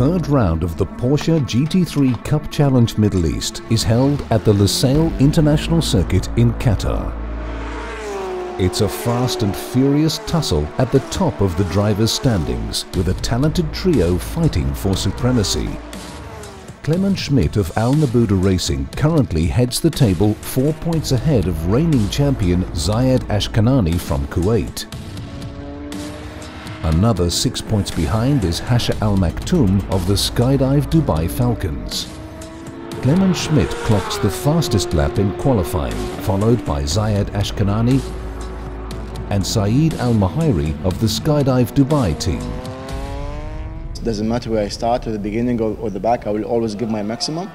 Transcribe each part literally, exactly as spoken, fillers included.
third round of the Porsche G T three Cup Challenge Middle East is held at the Lusail International Circuit in Qatar. It's a fast and furious tussle at the top of the drivers' standings, with a talented trio fighting for supremacy. Clemens Schmidt of Al Nabooda Racing currently heads the table four points ahead of reigning champion Zayed Ashkanani from Kuwait. Another six points behind is Hasha Al Maktoum of the Skydive Dubai Falcons. Clemens Schmidt clocks the fastest lap in qualifying, followed by Zayed Ashkanani and Saeed Al Mheiri of the Skydive Dubai team. It doesn't matter where I start, or the beginning or, or the back, I will always give my maximum.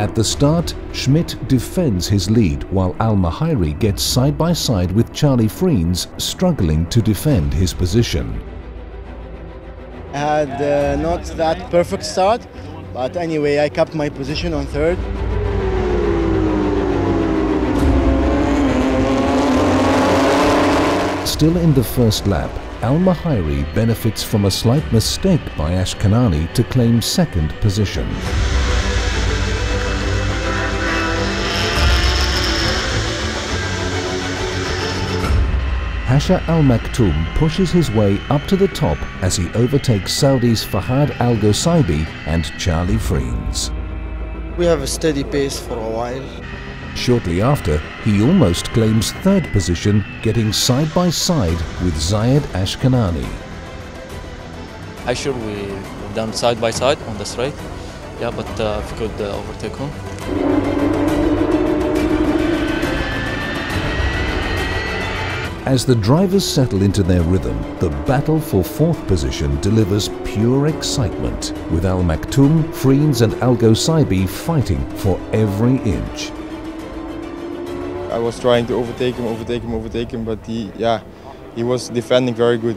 At the start, Schmidt defends his lead while Al Mheiri gets side by side with Charlie Frijns, struggling to defend his position. I had uh, not that perfect start, but anyway, I kept my position on third. Still in the first lap, Al Mheiri benefits from a slight mistake by Ashkanani to claim second position. Asher Al-Maktoum pushes his way up to the top as he overtakes Saudi's Fahad Algosaibi and Charlie Fries. We have a steady pace for a while. Shortly after, he almost claims third position, getting side by side with Zayed Ashkanani. Actually, we've done side by side on the straight, yeah, but uh, if we could uh, overtake him. As the drivers settle into their rhythm, the battle for fourth position delivers pure excitement, with Al Maktoum, Frijns and Algosaibi fighting for every inch. I was trying to overtake him, overtake him, overtake him, but he, yeah, he was defending very good.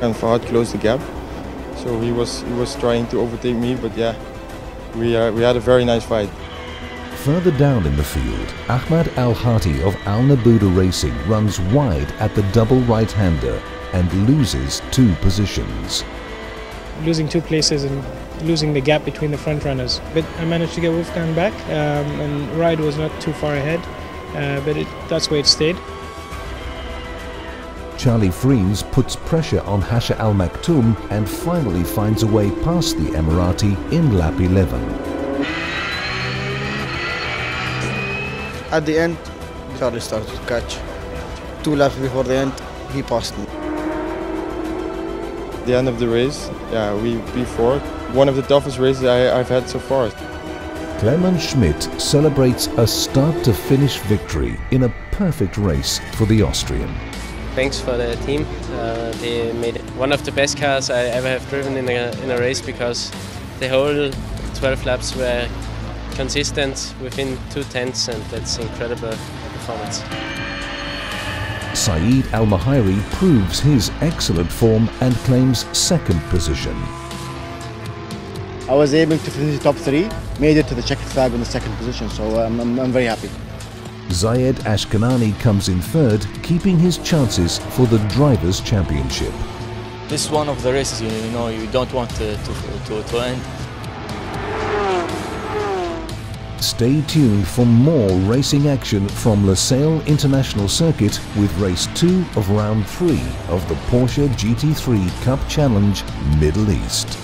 And Fahad closed the gap, so he was, he was trying to overtake me, but yeah, we, uh, we had a very nice fight. Further down in the field, Ahmad Al-Harthi of Al Nabooda Racing runs wide at the double right-hander and loses two positions. Losing two places and losing the gap between the front runners. But I managed to get Wolfgang back, um, and Ride was not too far ahead, uh, but it, that's where it stayed. Charlie Frijns puts pressure on Hasha Al Maktoum and finally finds a way past the Emirati in lap eleven. At the end, Charlie started to catch. Two laps before the end, he passed me. The end of the race, yeah, we P four. One of the toughest races I, I've had so far. Clemens Schmidt celebrates a start-to-finish victory in a perfect race for the Austrian. Thanks for the team. Uh, they made it one of the best cars I ever have driven in a, in a race, because the whole twelve laps were consistent within two tenths, and that's an incredible performance. Saeed Al Mheiri proves his excellent form and claims second position. I was able to finish the top three, made it to the checkered flag in the second position, so um, I'm, I'm very happy. Zayed Ashkanani comes in third, keeping his chances for the Drivers' Championship. This is one of the races you know you don't want to, to, to, to end. Stay tuned for more racing action from Lusail International Circuit with race two of round three of the Porsche G T three Cup Challenge Middle East.